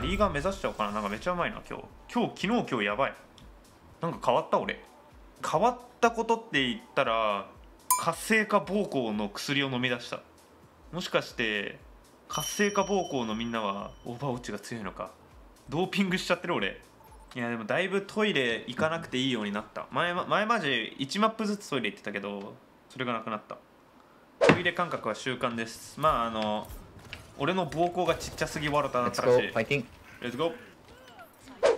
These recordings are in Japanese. かリーガー目指しちゃおうかな。なんかめちゃうまいな今日。昨日やばい。なんか変わった俺。変わったことって言ったら活性化膀胱の薬を飲み出した。もしかして活性化膀胱のみんなはオーバーウォッチが強いのか。ドーピングしちゃってる俺。いやでもだいぶトイレ行かなくていいようになった。前マジ1マップずつトイレ行ってたけど、それがなくなった。トイレ感覚は習慣です。まあ俺の膀胱がちっちゃすぎ笑ったなったらしい。レッツゴー。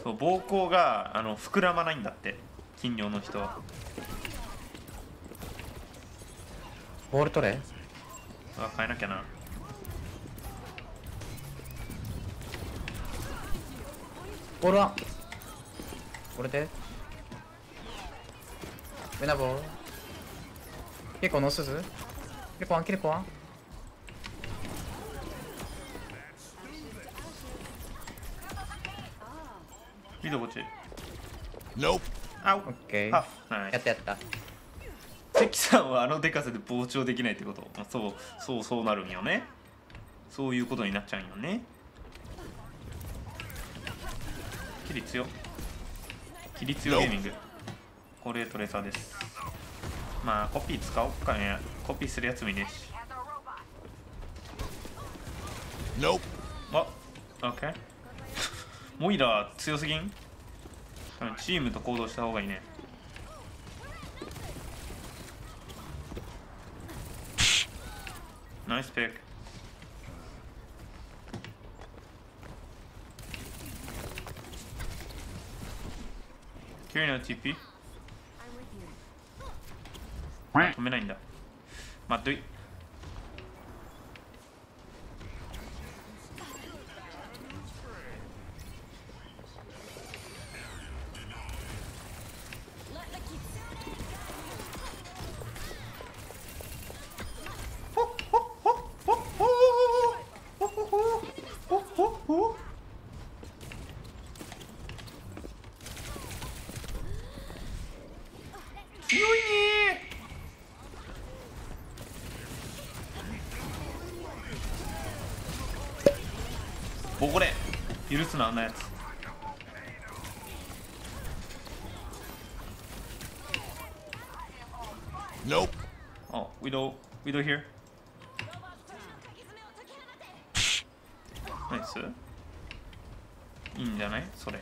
そう、膀胱が膨らまないんだって、金魚の人は。ボール取れ。あ、変えなきゃな。ボールはこれでメナボー。結構ノースズ。結構アンキルコア。ミドこっち。ノー。あ、オッケー。ハーフ。はい。やった。関さんはデカさで膨張できないってこと。そうなるんよね。そういうことになっちゃうんよね。キリ強。キリ強ゲーミング。これトレーサーです。まあコピー使おっかね。コピーするやつもいねえし。ノー。あ、オッケー。モイラー強すぎん。チームと行動した方がいいね。ナイスピック。キューナ TP 止めないんだ。待っとい。ボコれ許すな、あんなやつ。Nope。 あ、ウィドウ here。 ナイス。いいんじゃないそれ。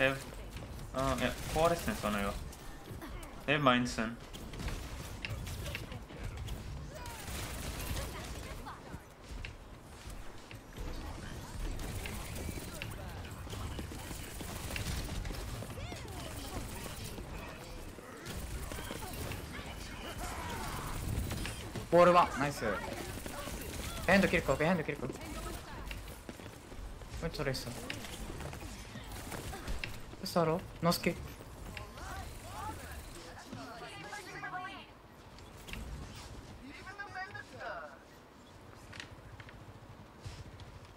あ、いや、壊れてんすよ、あのよ。マインスン。ボールはナイス。エンドキルコ、エンドキルコ。めっちゃ嬉しそう。サロ、ノスケ。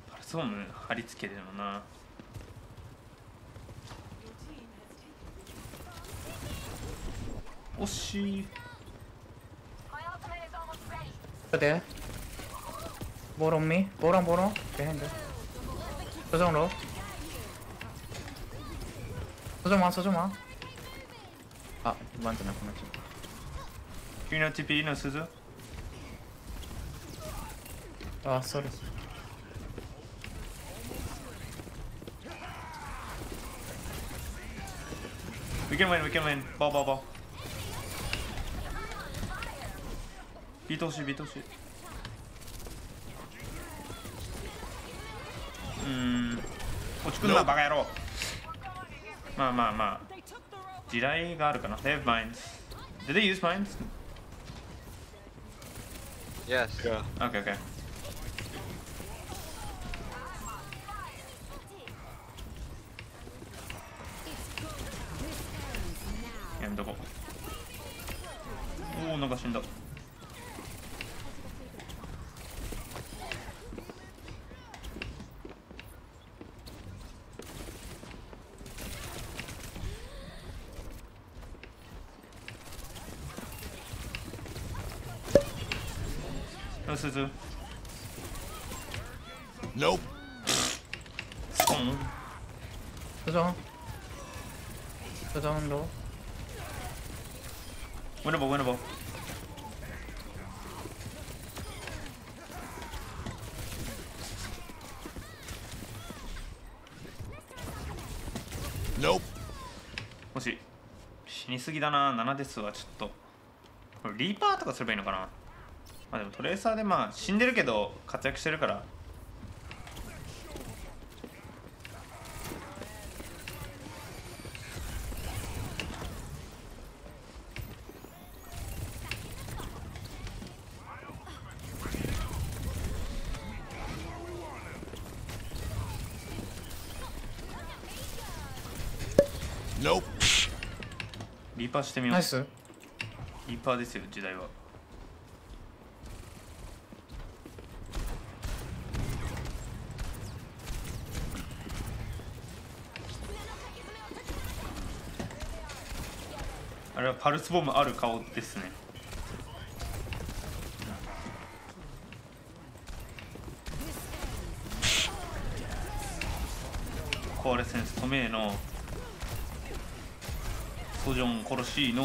パルソーム貼り付けるのな。惜しい。でボロン変だ。そじょんろ。そじょんま。あ、ワンじゃなくなっちゃう。君の TP の鈴。あ、それ。We can win。ボー。ビート欲しい。落ちくんな、バカ野郎。まあ。地雷があるかな。They have mines. Did they use mines? Yes. Yeah. Okay.どこ。おお、なんか死んだ。Nope. Down. Down low. Winnable, winnable. Nope. もし死にすぎだな。7ですわ。ちょっとこれリーパーとかすればいいのかな。まあでもトレーサーでまあ死んでるけど活躍してるから。リーパーしてみよう。ナイス。リーパーですよ時代は。あれはパルスボムある顔ですね。壊れセンス止めえの。ソジョン殺しいの。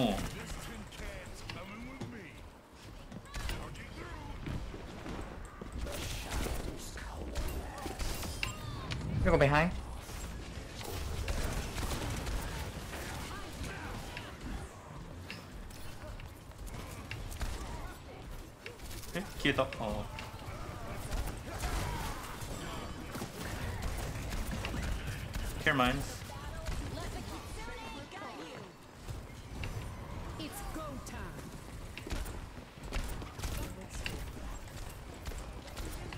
Go behind. Eh, 消えた。ああ。Care mines.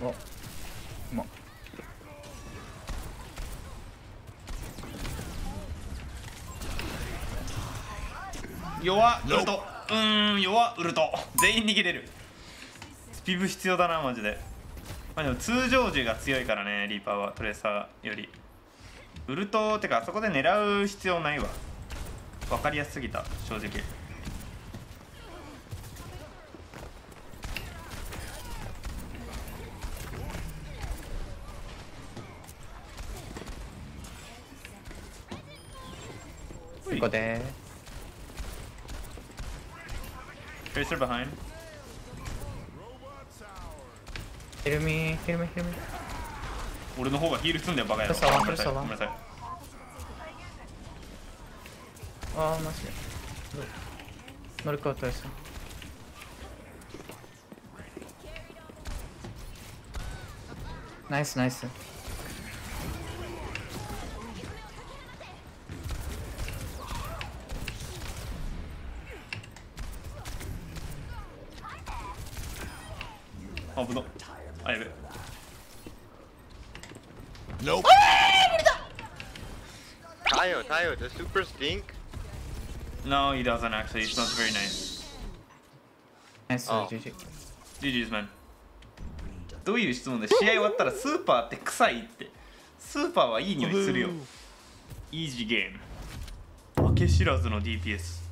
お、ま、弱ウルト。弱ウルト全員逃げれる。スピブ必要だなマジで。まあでも通常銃が強いからねリーパーはトレーサーより。ウルトってかあそこで狙う必要ないわ。分かりやすすぎた正直。ここでトレーサー behind。 ヒルミーヒルミーヒルミー。俺の方がヒールすんだよバカやろ。ごめんなさいごめんなさい。あーマジで乗るかトレーサー。ナイスナイス。危ない。あ、やべ。Nope. タヨ、タヨ、the super stink? No, he doesn't actually. It's not very nice. Nice, GG. GG's man. どういう質問で試合終わったらスーパーって臭いって。スーパーはいい匂いするよ。Easy game. 負け知らずの DPS。